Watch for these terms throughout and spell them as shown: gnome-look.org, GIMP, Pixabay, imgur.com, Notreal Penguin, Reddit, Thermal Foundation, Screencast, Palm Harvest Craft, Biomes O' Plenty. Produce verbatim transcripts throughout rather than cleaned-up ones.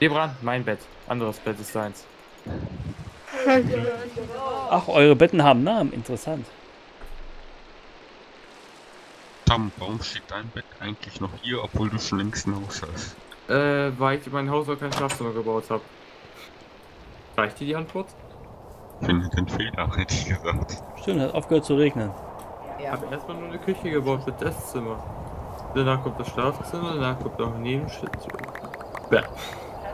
Debran, mein Bett. Anderes Bett ist deins. Ach, eure Betten haben Namen. Interessant. Tom, warum steht dein Bett eigentlich noch hier, obwohl du schon längst ein Haus hast? Äh, weil ich in mein Haus auch kein Schlafzimmer gebaut habe. Reicht dir die Antwort? Findet den Fehler, hätte ich gesagt. Stimmt, hat aufgehört zu regnen. Ich habe erstmal nur eine Küche gebaut für das Esszimmer. Danach kommt das Schlafzimmer, danach kommt noch ein Nebenzimmer. Ja.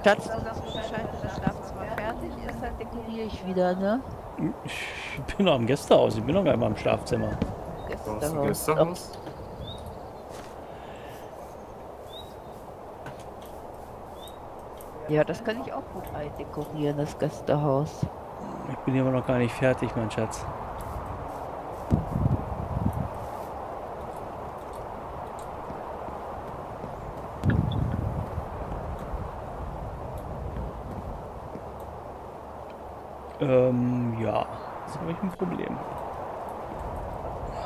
Schatz, dass das Schlafzimmer fertig ist, dann dekoriere ich wieder, ne? Ich bin noch am Gästehaus, ich bin noch einmal im Schlafzimmer. Gästehaus. Gästehaus? Ja, das kann ich auch gut dekorieren, das Gästehaus. Ich bin immer noch gar nicht fertig, mein Schatz. Ähm, ja, jetzt habe ich ein Problem.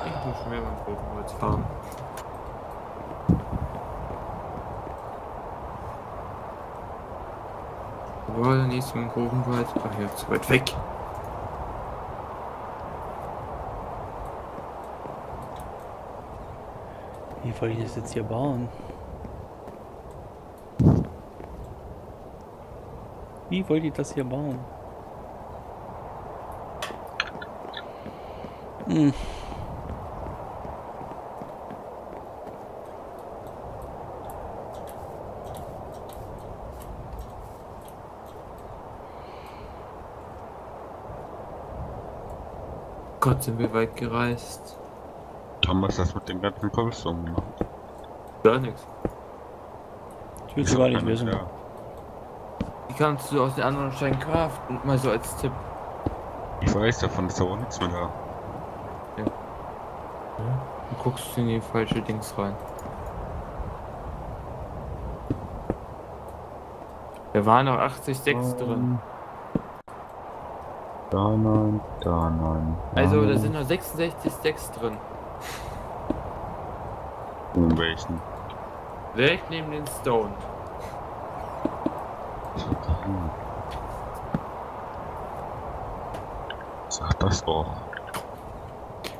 Ich muss schon wieder mein Bodenholz fahren. Jawohl, der nächste mit dem Grubenwald. Ach ja, zu weit weg. Wie wollte ich das jetzt hier bauen? Wie wollte ich das hier bauen? Hm. Gott, sind wir weit gereist. Thomas, das mit dem ganzen Cobblestone gemacht. Gar nichts. Ich will sogar nicht wissen. Ja. Wie kannst du aus den anderen Steinen craften? Mal so als Tipp. Ich weiß davon, ist aber nichts mehr da. Ja. Du guckst in die falsche Dings rein. Da waren noch achtzig Stacks um. drin. Da nein, da nein. Da also, da sind noch sechsundsechzig Stacks drin. In welchen? Direkt neben den Stone. Sag das doch.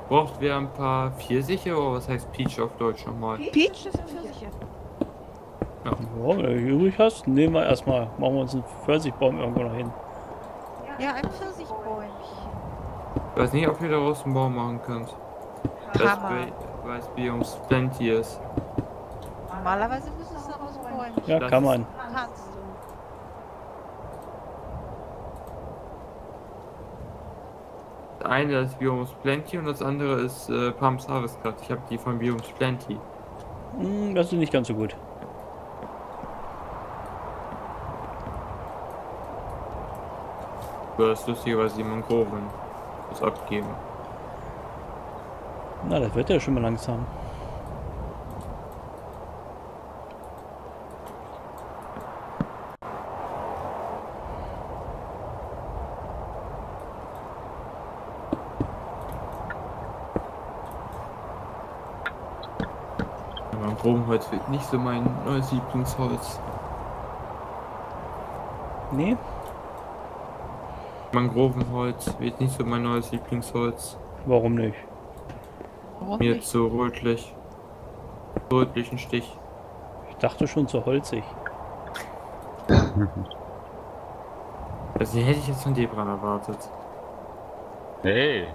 Braucht wir ein paar Pfirsiche oder was heißt Peach auf Deutsch nochmal? Peach ist ein Pfirsiche. Ja. Ja, wenn du übrig hast, nehmen wir erstmal. Machen wir uns einen Pfirsichbaum irgendwo noch hin. Ja, ein Pfirsichbäumchen. Ich weiß nicht, ob ihr daraus einen Baum machen könnt. Hammer. Weil es Biomes O' Plenty ist. Normalerweise müssen es daraus Bäumchen. Ja, das kann man. Kannst du. Das eine ist Biomes O' Plenty und das andere ist äh, Palm Harvest Craft. Ich habe die von Biomes O' Plenty. Hm, das ist nicht ganz so gut. Das ist lustigerweise die Mangroven. Das abgeben. Na, das wird ja schon mal langsam. Mangrovenholz wird nicht so mein neues Lieblingsholz. Nee? Mangrovenholz wird nicht so mein neues Lieblingsholz. Warum nicht? Warum Mir nicht? zu rötlich. Rötlichen Stich. Ich dachte schon zu holzig. Also hätte ich jetzt von Debran erwartet. Hey!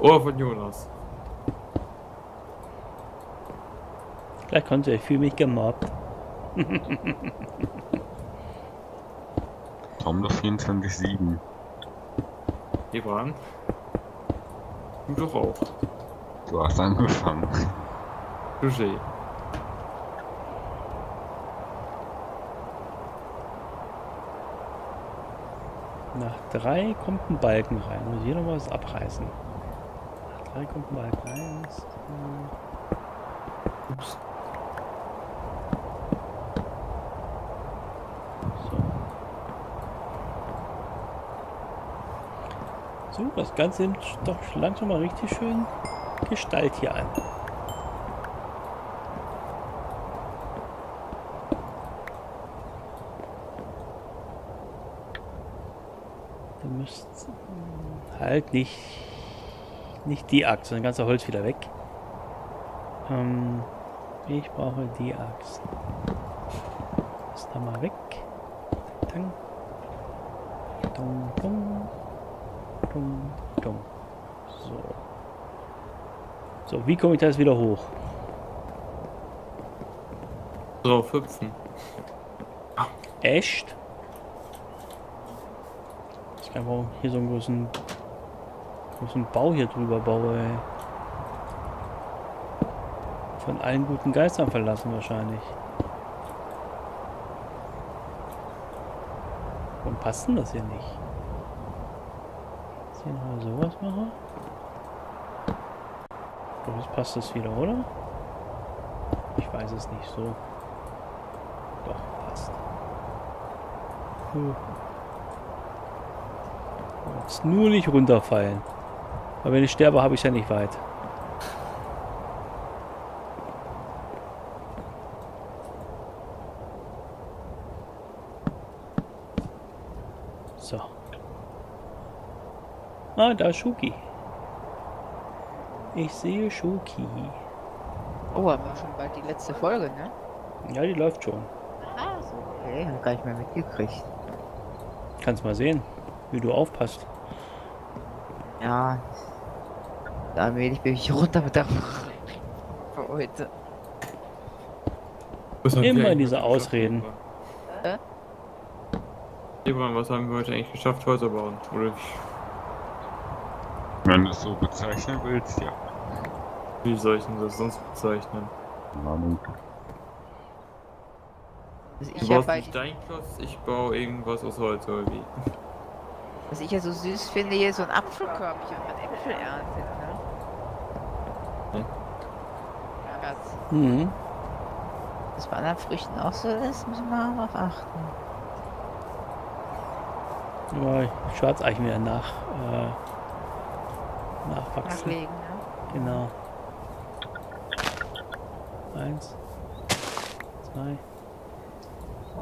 Oder von Jonas. Da konnte ich fühle mich gemobbt. Warum doch vierundzwanzig sieben? Debran? Du doch auch. Du hast angefangen. Touché. Nach drei kommt ein Balken rein. Muss hier nochmal was abreißen. Nach drei kommt ein Balken rein. Ups. Das Ganze nimmt doch langsam mal richtig schön Gestalt hier an. Du müsstest halt nicht, nicht die Axt, sondern ganze Holz wieder weg. Ähm, ich brauche die Axt. Ist da mal weg. Tang. Dum, dum. Dum, dum. So. So, wie komme ich da jetzt wieder hoch? So, hüpfen. Echt? Ich kann auch hier so einen großen, großen Bau hier drüber baue. Ey. Von allen guten Geistern verlassen wahrscheinlich. Warum passt denn das hier nicht? Jetzt hier nochmal sowas mache. So, jetzt passt das wieder, oder? Ich weiß es nicht so. Doch, passt. Cool. Jetzt nur nicht runterfallen. Aber wenn ich sterbe, habe ich ja nicht weit. So. Ah, da ist Schuki. Ich sehe Schuki. Oh, aber schon bald die letzte Folge, ne? Ja, die läuft schon. Ah, so. Okay, hab gar nicht mehr mitgekriegt. Kannst mal sehen, wie du aufpasst. Ja, da wenig bin ich runter mit der für heute. Immer diese Ausreden. Äh? Was haben wir heute eigentlich geschafft, Häuser bauen? Oder nicht? Wenn du es so bezeichnen willst, ja. Wie soll ich denn das sonst bezeichnen? Mann. Also ich du baust einen Steinklotz, ich baue irgendwas aus Holz oder wie? Was ich ja so süß finde, hier so ein Apfelkörbchen, wenn man Äpfel erntet, ne? Ja. Das. Mhm. Was bei anderen Früchten auch so ist, müssen wir darauf achten. Ja, Schwarzeichen wieder nach, äh, nachwachsen. Nachlegen, ne? Genau. Eins. Zwei.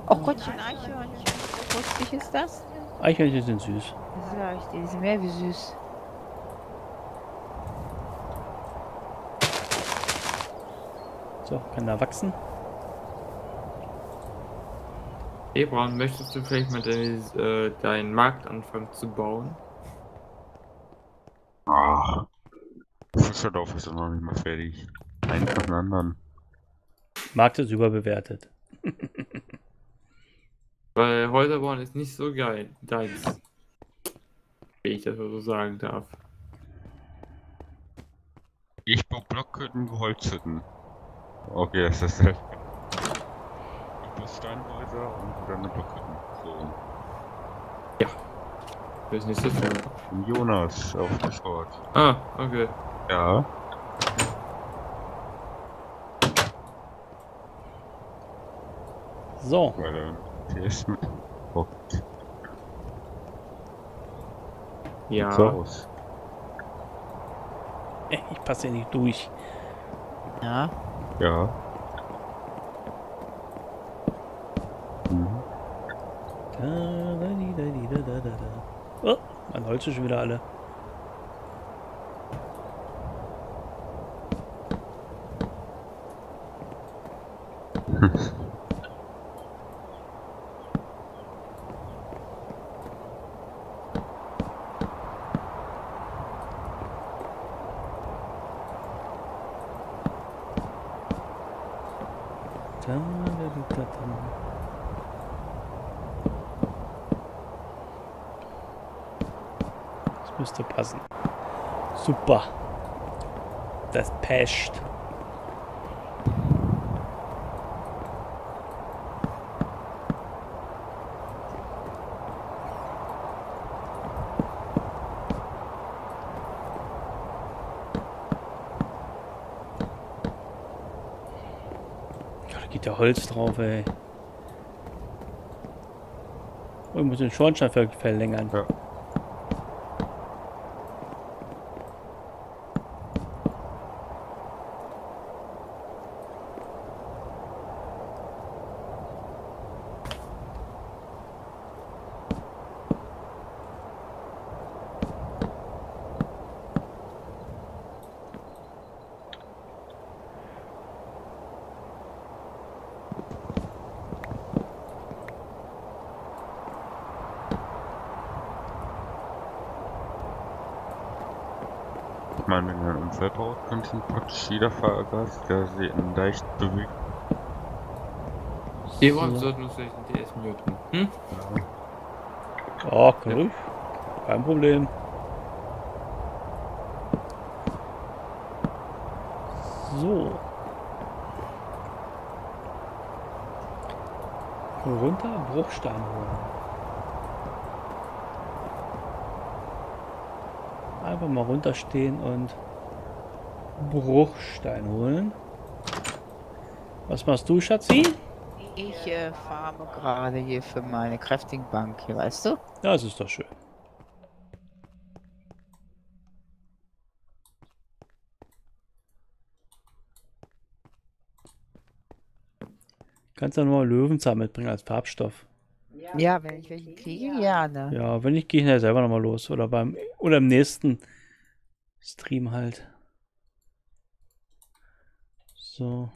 Oh Gottchen, Eichhörnchen. Wie lustig ist das? Eichhörnchen sind süß. Das ist ja richtig, die sind mehr wie süß. So, kann da wachsen. Ebron, möchtest du vielleicht mal de, äh, deinen Markt anfangen zu bauen? Ach, Fusserdorf ist noch nicht mal fertig. Einen von den anderen. Markt ist überbewertet. Weil Häuser bauen ist nicht so geil, deins. Wenn ich das mal so sagen darf. Ich baue Blockhütten, Holzhütten. Okay, das ist das. Ich baue Steinhäuser und dann eine Blockhütten. So. Ja. Das ist nicht so schön. Jonas auf das Wort. Ah, okay. Ja. So. Ja. Ich passe hier nicht durch. Ja. Ja. Mhm. Da, da, da, da, da, da. Oh, mein Holz ist schon wieder alle. Das müsste passen. Super. Das passt. Holz drauf, ey. Oh, ich muss den Schornstein ver verlängern. Ja. meine, wenn man einen Unfall baut, kann es praktisch jeder Fahrgast, der sich in den Deich bewegt. Die wollen sollten uns vielleicht ein D S muten. Hm? Ja. Oh, cool. Ja. Kein Problem. So. Runter, Bruchstein holen. Einfach mal runterstehen und Bruchstein holen. Was machst du, Schatzi? Ich äh, farme gerade hier für meine Crafting-Bank hier, weißt du? Ja, das ist doch schön. Kannst du nochmal Löwenzahn mitbringen als Farbstoff? Ja, wenn ich welche kriege, ja, ne? Ja, wenn ich gehe ich selber nochmal los. Oder beim oder im nächsten Stream halt. So.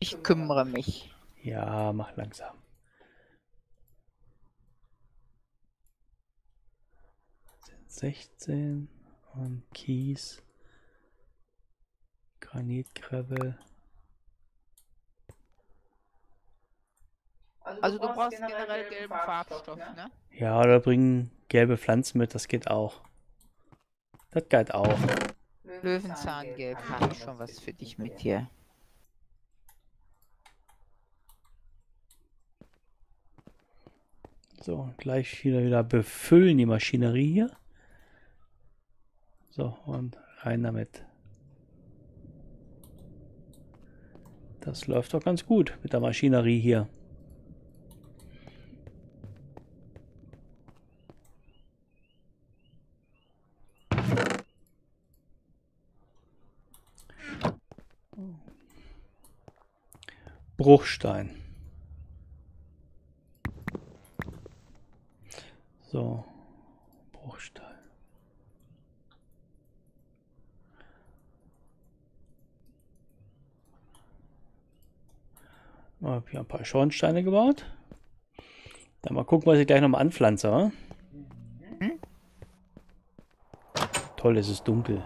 Ich kümmere mich. Ja, mach langsam. sechzehn und Kies. Granitgravel. Also du brauchst generell gelben Farbstoff, ne? Ja, oder bringen gelbe Pflanzen mit, das geht auch. Das geht auch. Löwenzahngelb, habe ich schon was für dich mit hier. So, gleich wieder, wieder befüllen die Maschinerie hier. So, und rein damit. Das läuft doch ganz gut mit der Maschinerie hier. Bruchstein. So, Bruchstein. Ich habe hier ein paar Schornsteine gebaut. Dann mal gucken, was ich gleich nochmal anpflanze. Oder? Mhm. Toll, es ist dunkel.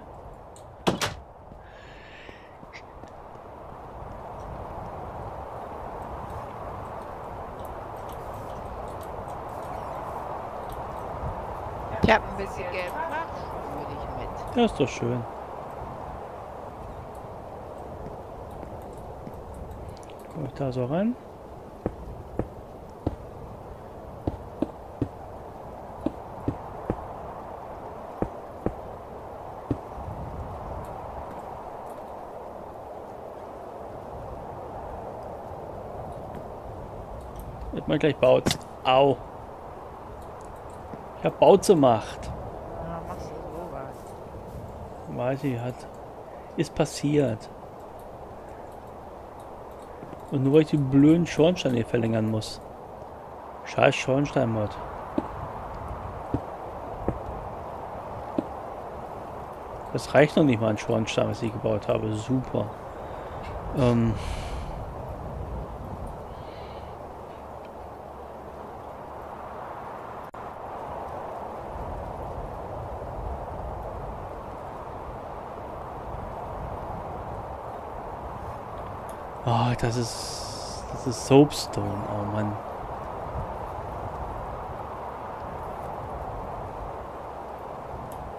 Ich habe ein bisschen gelben Farbstoff für dich mit. Das ist doch schön. Komme ich da so rein? Wird man gleich baut. Au! Ich hab Bautze macht. Ja, machst du sowas? Weiß ich, hat. Ist passiert. Und nur weil ich die blöden Schornsteine hier verlängern muss. Scheiß Schornsteinmod. Das reicht noch nicht mal an Schornstein, was ich gebaut habe. Super. Ähm. Oh, das ist... Das ist Soapstone, oh Mann.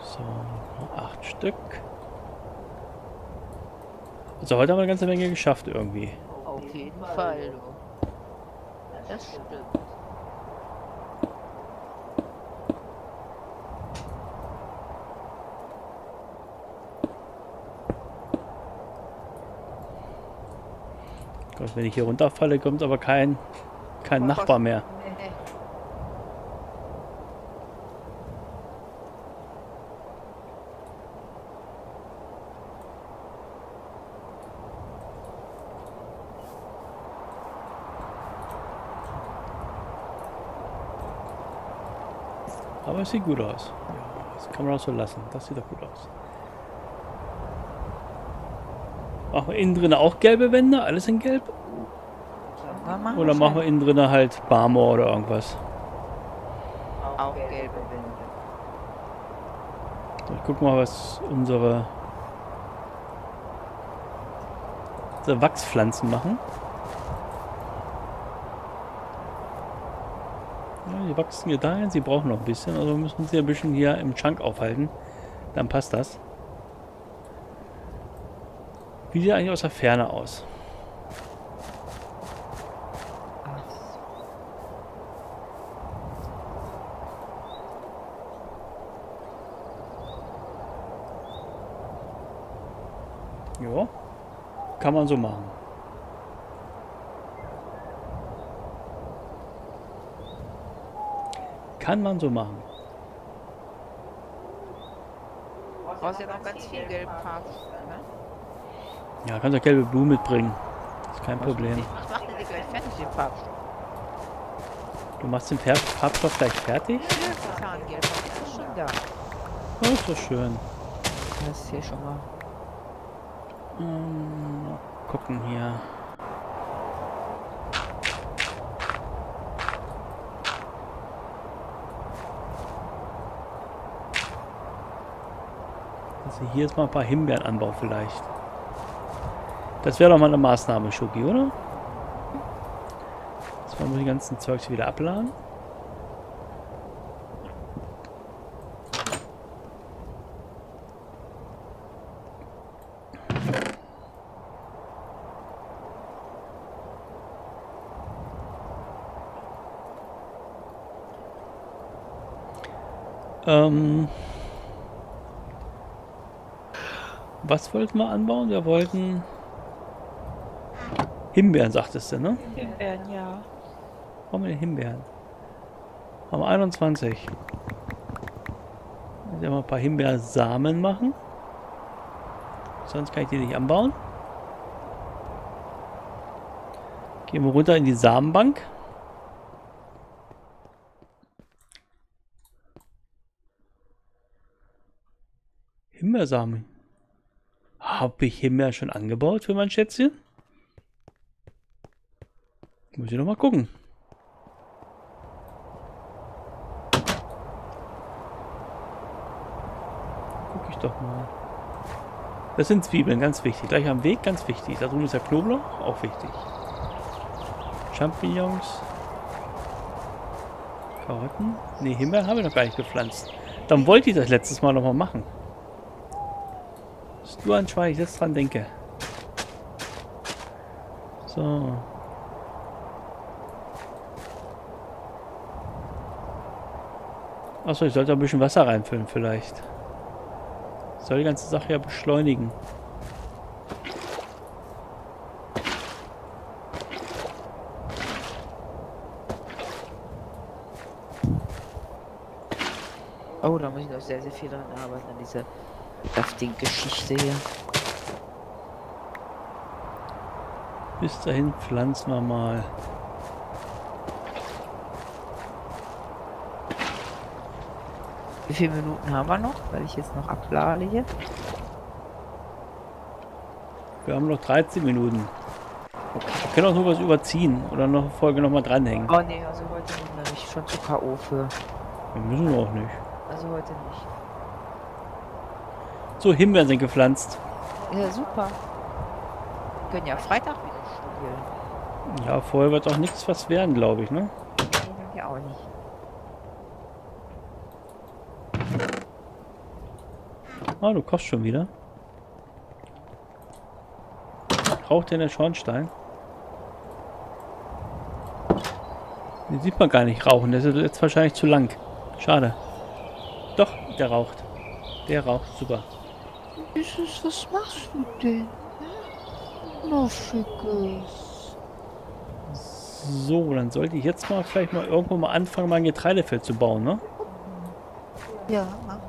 So, acht Stück. Also heute haben wir eine ganze Menge geschafft irgendwie. Auf jeden Fall. Das stimmt. Wenn ich hier runterfalle, kommt aber kein, kein Nachbar mehr. Aber es sieht gut aus. Das kann man auch so lassen. Das sieht doch gut aus. Machen wir innen drin auch gelbe Wände? Alles in gelb? Machen oder machen wir innen drin halt Marmor oder irgendwas? Auch gelbe Wände. So, ich guck mal, was unsere, unsere Wachspflanzen machen. Ja, die wachsen hier dahin, sie brauchen noch ein bisschen, also müssen sie ein bisschen hier im Chunk aufhalten. Dann passt das. Wie sieht er eigentlich aus der Ferne aus? Ja, kann man so machen. Kann man so machen. Du brauchst ja noch ganz viel Gelbfarbe, ne? Ja, kannst du gelbe Blumen mitbringen. Ist kein Problem. Ich mach den gleich fertig, den Farbstoff. Du machst den Farbstoff gleich fertig? Ja, das Tarngelb ist schon da. Oh, ist so schön. Das ist hier schon mal. Mal gucken hier. Also hier ist mal ein paar Himbeerenanbau vielleicht. Das wäre doch mal eine Maßnahme, Schuki, oder? Jetzt wollen wir die ganzen Zeugs wieder abladen. Ähm, was wollten wir anbauen? Wir wollten Himbeeren, sagtest du, ne? Himbeeren, ja. Warum wir Himbeeren? Haben wir einundzwanzig. Jetzt werden wir ein paar Himbeersamen machen. Sonst kann ich die nicht anbauen. Gehen wir runter in die Samenbank. Himbeersamen. Habe ich Himbeer schon angebaut für mein Schätzchen? Muss ich noch mal gucken. Guck ich doch mal. Das sind Zwiebeln, ganz wichtig. Gleich am Weg, ganz wichtig. Da drüben ist der Knoblauch, auch wichtig. Champignons. Karotten. Ne, Himbeeren habe ich noch gar nicht gepflanzt. Dann wollte ich das letztes Mal noch mal machen. Du an Schwein, ich jetzt dran denke. So. Achso, ich sollte ein bisschen Wasser reinfüllen vielleicht. Das soll die ganze Sache ja beschleunigen. Oh, da muss ich noch sehr, sehr viel dran arbeiten an dieser saftigen Geschichte hier. Bis dahin pflanzen wir mal. Wie viele Minuten haben wir noch? Weil ich jetzt noch ablade hier. Wir haben noch dreizehn Minuten. Okay. Wir können auch noch was überziehen oder noch eine Folge nochmal dranhängen. Oh ne, also heute sind wir nicht schon zu K O für. Wir müssen auch nicht. Also heute nicht. So, Himbeeren sind gepflanzt. Ja, super. Wir können ja Freitag wieder studieren. Ja, vorher wird auch nichts was werden, glaube ich, ne? Nee, ja auch nicht. Ah, oh, du kochst schon wieder. Raucht denn der Schornstein? Den sieht man gar nicht rauchen. Der ist jetzt wahrscheinlich zu lang. Schade. Doch, der raucht. Der raucht super. Jesus, was machst du denn? Na, Schickes. So, dann sollte ich jetzt mal vielleicht mal irgendwo mal anfangen, mal ein Getreidefeld zu bauen, ne? Ja, mach mal.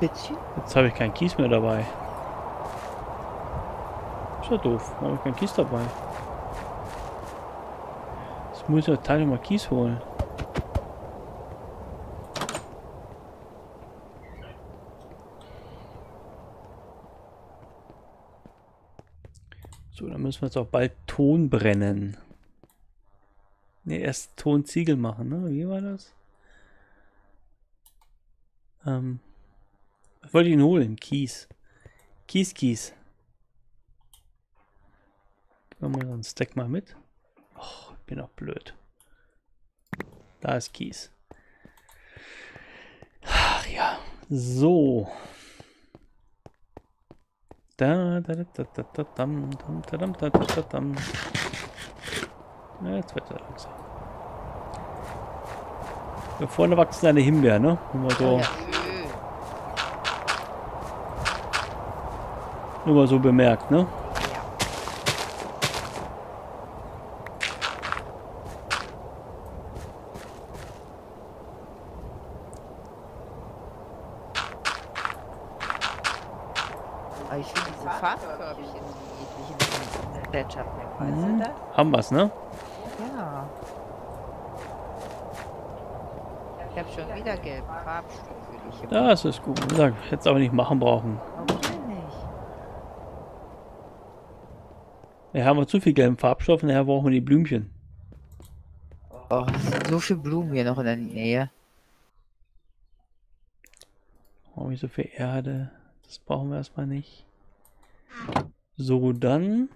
Jetzt habe ich keinen Kies mehr dabei. ja doof. Da habe ich keinen Kies dabei. Jetzt muss ich ja Teil mal Kies holen. So, dann müssen wir jetzt auch bald Ton brennen. Ne, erst Tonziegel machen, ne? Wie war das? Ähm. Ich wollte ihn holen. Kies. Kies, Kies. Nehmen wir den Stack mal mit. Och, ich bin auch blöd. Da ist Kies. Ach ja. So. Da, da, da, da, da, da, da, da, da, da, da, da, na, jetzt wird er langsam. Da vorne wachsen eine Himbeer, ne? Nur mal so. Nur mal so bemerkt, ne? Haben wir es, ne? Ja. Ich habe schon wieder gelben Farbstoff. Das ist gut. Ich hätte es aber nicht machen brauchen. Warum nicht? Ja, haben wir zu viel gelben Farbstoff, nachher brauchen wir die Blümchen. Oh, es sind so viele Blumen hier noch in der Nähe. Brauchen wir so viel Erde? Das brauchen wir erstmal nicht. So, dann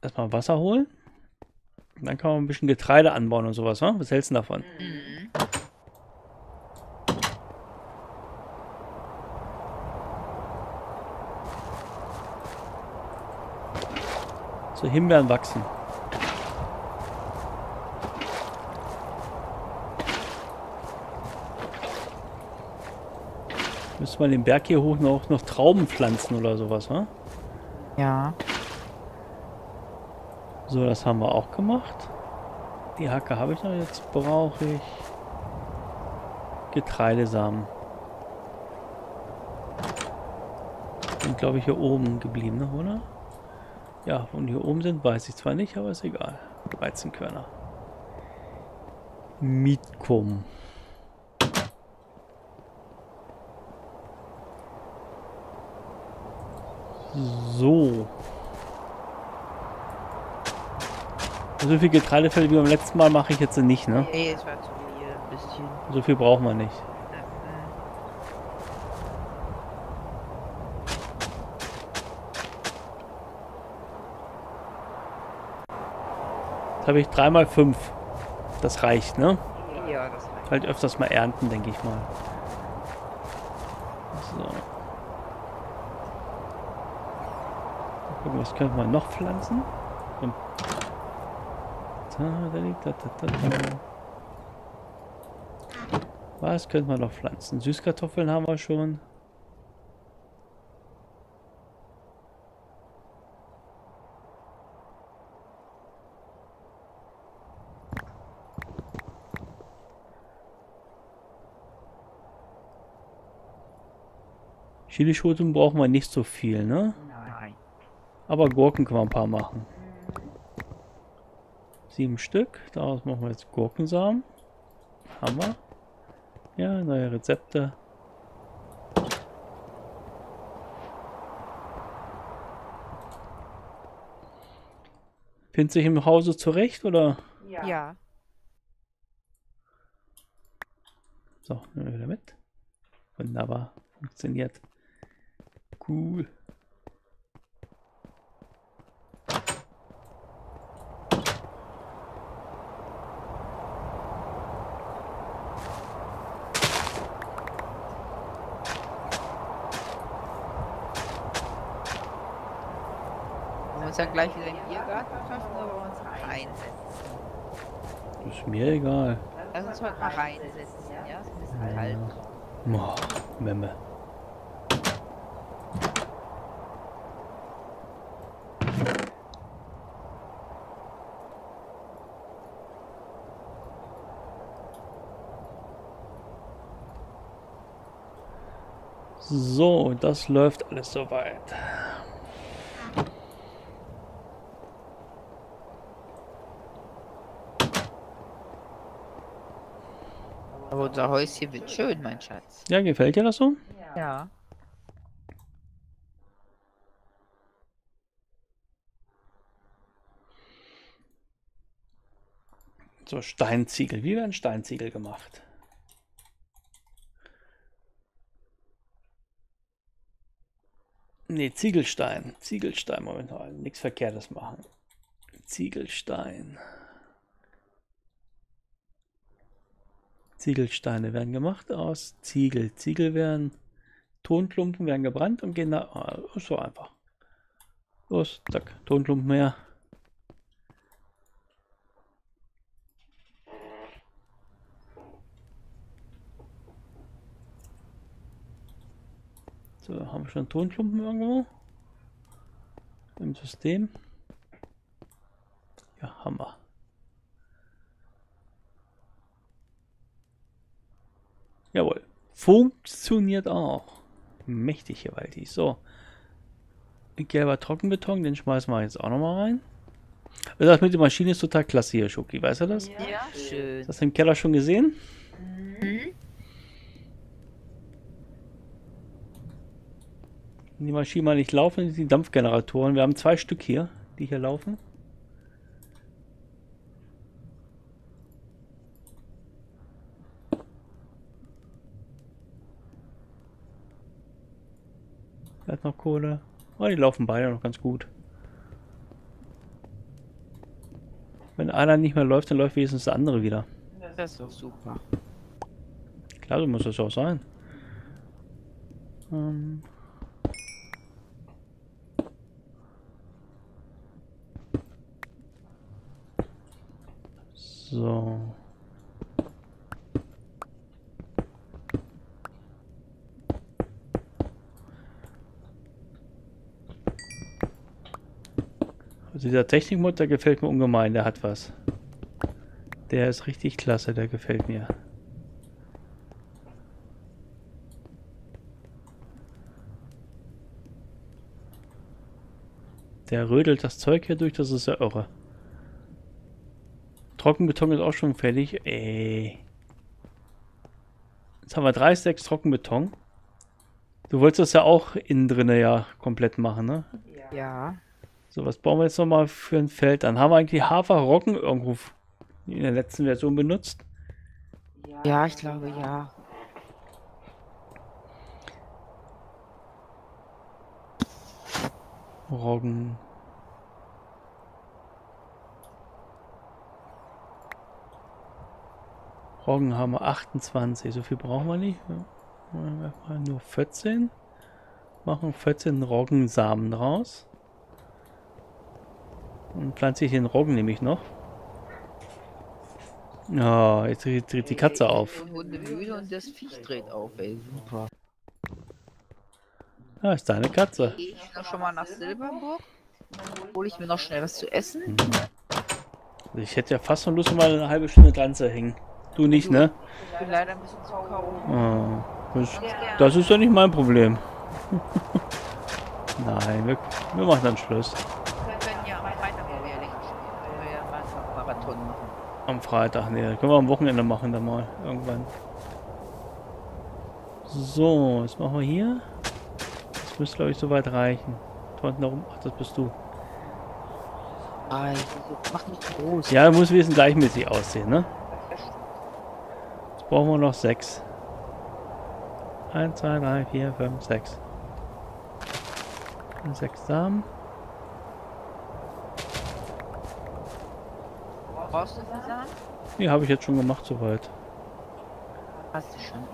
erstmal Wasser holen. Und dann kann man ein bisschen Getreide anbauen und sowas, ne? Was hältst du davon? Mhm. So, Himbeeren wachsen. Müsste man den Berg hier hoch noch, noch Trauben pflanzen oder sowas, ne? Ja. So, das haben wir auch gemacht. Die Hacke habe ich noch. Jetzt brauche ich Getreidesamen. Sind, glaube ich, hier oben geblieben, ne, oder? Ja, und hier oben sind, weiß ich zwar nicht, aber ist egal. Weizenkörner. Mitkum. So. So viel Getreidefälle wie beim letzten Mal mache ich jetzt nicht, ne? Nee, es war zu viel, ein bisschen. So viel brauchen wir nicht. Jetzt habe ich drei mal fünf. Das reicht, ne? Ja, das reicht. Halt öfters mal ernten, denke ich mal. So. Gucken, was könnte man noch pflanzen? Und da liegt, da, da, da, da. Was könnte man noch pflanzen? Süßkartoffeln haben wir schon. Chilischoten brauchen wir nicht so viel, ne? Nein. Aber Gurken können wir ein paar machen. Sieben Stück. Daraus machen wir jetzt Gurkensamen. Haben wir. Ja, neue Rezepte. Findest du dich im Hause zurecht, oder? Ja. Ja. So, nehmen wir wieder mit. Wunderbar. Funktioniert. Cool. Dann gleich wieder in den Biergarten treffen, aber wir uns reinsetzen. Ist mir egal. Lass uns mal reinsetzen, ja? Es ist ein bisschen ja. Kalt. Boah, Memme. So, das läuft alles soweit. Aber unser Häuschen wird schön, mein Schatz. Ja, gefällt dir das so? Ja. So, Steinziegel. Wie werden Steinziegel gemacht? Ne, Ziegelstein. Ziegelstein momentan. Nichts Verkehrtes machen. Ziegelstein. Ziegelsteine werden gemacht aus Ziegel. Ziegel werden, Tonklumpen werden gebrannt und gehen da, oh, so einfach. Los, zack, Tonklumpen her. So, haben wir schon Tonklumpen irgendwo im System? Ja, Hammer. Jawohl. Funktioniert auch. Mächtig gewaltig. So. Gelber Trockenbeton, den schmeißen wir jetzt auch nochmal rein. Also das mit der Maschine ist total klasse hier, Schoki. Weißt du das? Ja, schön. Hast du das im Keller schon gesehen? Mhm. Die Maschinen mal nicht laufen, die Dampfgeneratoren. Wir haben zwei Stück hier, die hier laufen. Er hat noch Kohle. Oh, die laufen beide noch ganz gut. Wenn einer nicht mehr läuft, dann läuft wenigstens der andere wieder. Das ist doch super. Klar, so muss das auch sein. Ähm. So. Also dieser Technikmod, der gefällt mir ungemein, der hat was. Der ist richtig klasse, der gefällt mir. Der rödelt das Zeug hier durch, das ist ja irre. Trockenbeton ist auch schon fertig. Ey. Jetzt haben wir drei Stacks Trockenbeton. Du wolltest das ja auch innen drinne ja komplett machen, ne? Ja. So, was bauen wir jetzt nochmal für ein Feld? Dann haben wir eigentlich Haferroggen irgendwo in der letzten Version benutzt. Ja, ich glaube ja. Roggen. Roggen haben wir achtundzwanzig, so viel brauchen wir nicht. Ja, nur vierzehn. Machen vierzehn Roggensamen draus. Und pflanze ich den Roggen nämlich noch. Ja, oh, jetzt dreht die Katze auf. Und das Viech dreht auf, ey, super. Ah, ist deine Katze. Gehe ich noch schon mal nach Silberburg. Dann hole ich mir noch schnell was zu essen. Mhm. Also ich hätte ja fast noch Lust, mal eine halbe Stunde dran zu hängen. Du nicht, ne? Ich bin leider ein bisschen zu kaum. Oh, das, das ist ja nicht mein Problem. Nein, wir, wir machen dann Schluss. Wir können ja am Freitag einen Marathon machen. Am Freitag, ne? Können wir am Wochenende machen dann mal irgendwann. So, jetzt machen wir hier. Das müsste, glaube ich, soweit reichen. Unten herum. Ach, das bist du. Nein, mach nicht groß. Ja, muss ein bisschen gleichmäßig aussehen, ne? Brauchen wir noch sechs. eins, zwei, drei, vier, fünf, sechs. sechs Samen. Brauchst du den Samen? Die habe ich jetzt schon gemacht soweit. Hast du schon.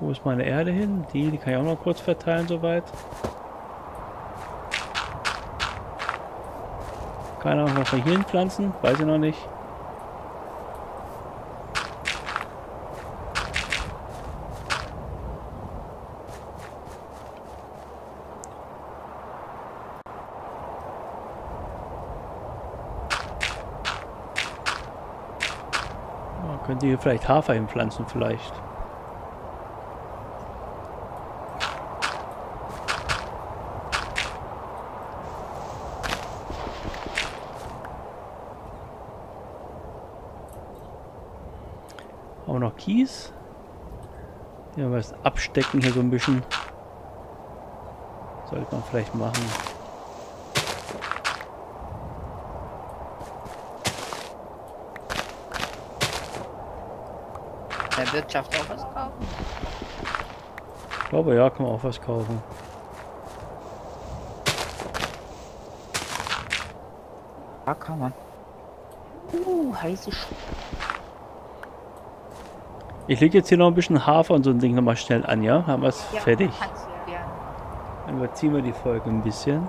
Wo ist meine Erde hin? Die, die kann ich auch noch kurz verteilen soweit. Kann ich auch noch von hier hin pflanzen? Weiß ich noch nicht. Könnt ihr vielleicht Hafer hinpflanzen, vielleicht. Haben wir noch Kies? Hier haben wir das Abstecken hier so ein bisschen. Sollte man vielleicht machen. Der Wirtschaft auch was kaufen? Ich glaube ja, kann man auch was kaufen. Da kann man. Uh, heiße Sch Ich lege jetzt hier noch ein bisschen Hafer und so ein Ding nochmal schnell an, ja? Haben wir es ja, fertig? Ja. Dann überziehen wir die Folge ein bisschen.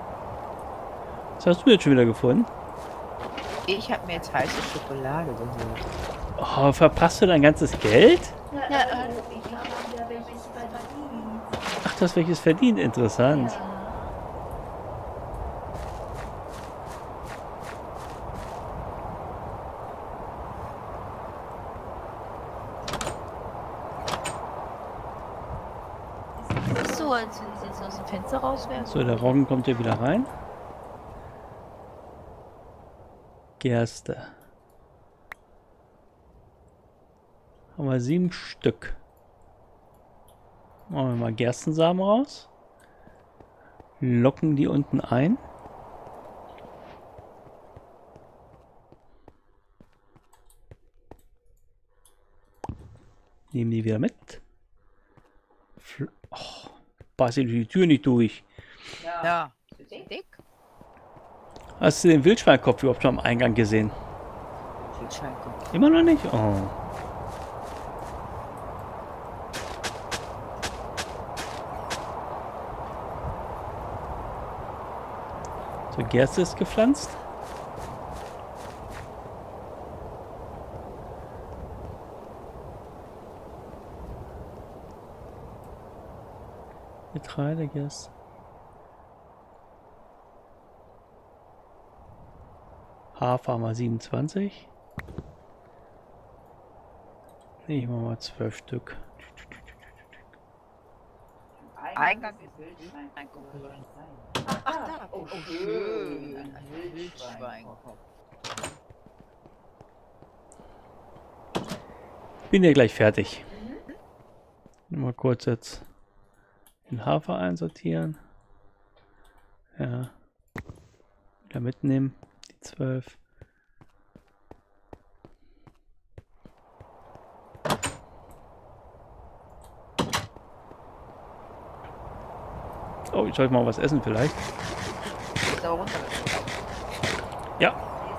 Was hast du jetzt schon wieder gefunden? Ich habe mir jetzt heiße Schokolade geholt. Oh, verpasst du dein ganzes Geld? Ja, ja. Ach, du hast welches verdient? Interessant. Ja. So, als wenn sie jetzt aus dem Fenster rauswerfen. So, der Roggen kommt ja wieder rein. Gerste. Haben wir sieben Stück. Machen wir mal Gerstensamen raus. Locken die unten ein. Nehmen die wieder mit. Fl oh. Passt die Tür nicht durch. Ja. Dick. Hast du den Wildschweinkopf überhaupt schon am Eingang gesehen? Wildschweinkopf. Immer noch nicht? Oh. So, Gerste ist gepflanzt. Getreide, Gerste. Hafer mal siebenundzwanzig. Nehmen wir mal zwölf Stück. Eingang ist Wildschweinkopf. Ach, da. Oh, schön. Ein Wildschweinkopf. Bin ja gleich fertig. Mhm. Mal kurz jetzt den Hafer einsortieren. Ja. Wieder mitnehmen. Die zwölf. Oh, ich sollte mal was essen vielleicht. Ja.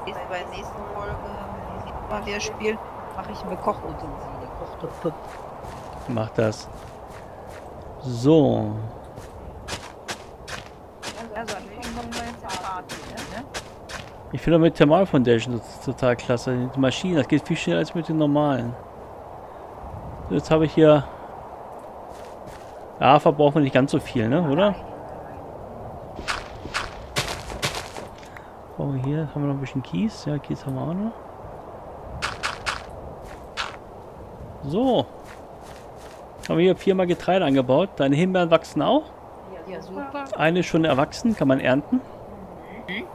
Ist bei der nächsten Folge, wenn ich spiele, mache ich mir Kochutensilien. Mach das. So. Ich finde mit Thermal Foundation das ist total klasse. Die Maschinen, das geht viel schneller als mit den normalen. Jetzt habe ich hier. Ja, verbrauchen wir nicht ganz so viel, ne? Oder? Oh, hier haben wir noch ein bisschen Kies. Ja, Kies haben wir auch noch. So. Haben wir hier viermal Getreide angebaut. Deine Himbeeren wachsen auch. Ja, super. Eine ist schon erwachsen, kann man ernten. Mhm.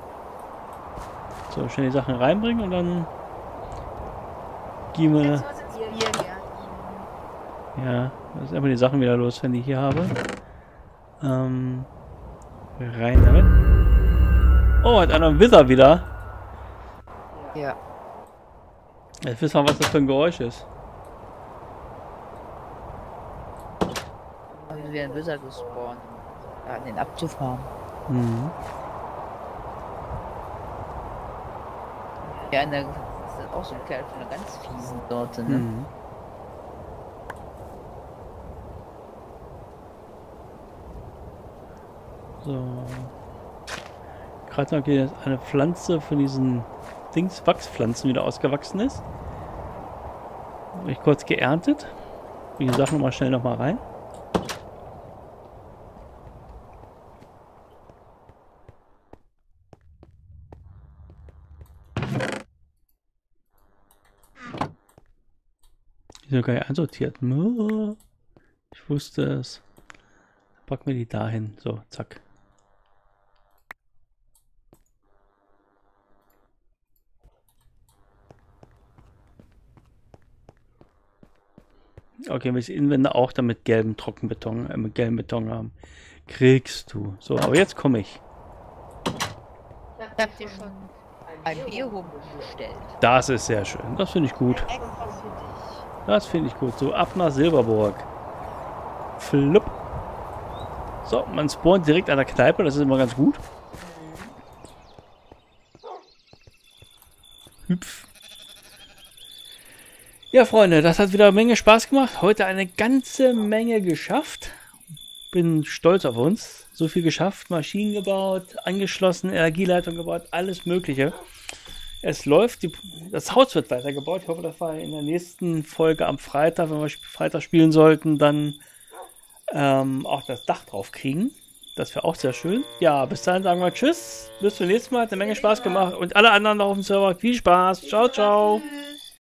So, schnell die Sachen reinbringen und dann gehen wir. Ja, das ist einfach die Sachen wieder los, wenn ich hier habe. Ähm, rein damit. Oh, hat einer einen Wither wieder. Ja. Jetzt wissen wir, was das für ein Geräusch ist. Haben wir einen Wither gespawnt. Ja, den abzufahren. Mhm. Ja, das ist auch so ein Kerl von einer ganz fiesen Sorte, ne? Mhm. So. Gerade noch hier eine Pflanze von diesen Dings, Wachspflanzen wieder ausgewachsen ist. Habe ich kurz geerntet. Die Sachen mal schnell nochmal rein. Die sind gar nicht einsortiert. Ich wusste es. Packen wir die dahin. So, zack. Okay, wir müssen Innenwände auch damit gelben Trockenbeton, äh, mit gelbem Beton haben. Kriegst du. So, aber jetzt komme ich. Ich hab dir schon ein Bierhoben bestellt. Das ist sehr schön. Das finde ich gut. Das finde ich gut. So, ab nach Silberburg. Flupp. So, man spawnt direkt an der Kneipe. Das ist immer ganz gut. Hüpf. Ja, Freunde, das hat wieder eine Menge Spaß gemacht. Heute eine ganze Menge geschafft. Bin stolz auf uns. So viel geschafft. Maschinen gebaut, angeschlossen, Energieleitung gebaut, alles Mögliche. Es läuft. Die, das Haus wird weitergebaut. Ich hoffe, dass wir in der nächsten Folge am Freitag, wenn wir Freitag spielen sollten, dann ähm, auch das Dach drauf kriegen. Das wäre auch sehr schön. Ja, bis dahin sagen wir tschüss. Bis zum nächsten Mal. Hat eine Menge Spaß gemacht. Und alle anderen noch auf dem Server. Viel Spaß. Ciao, ciao.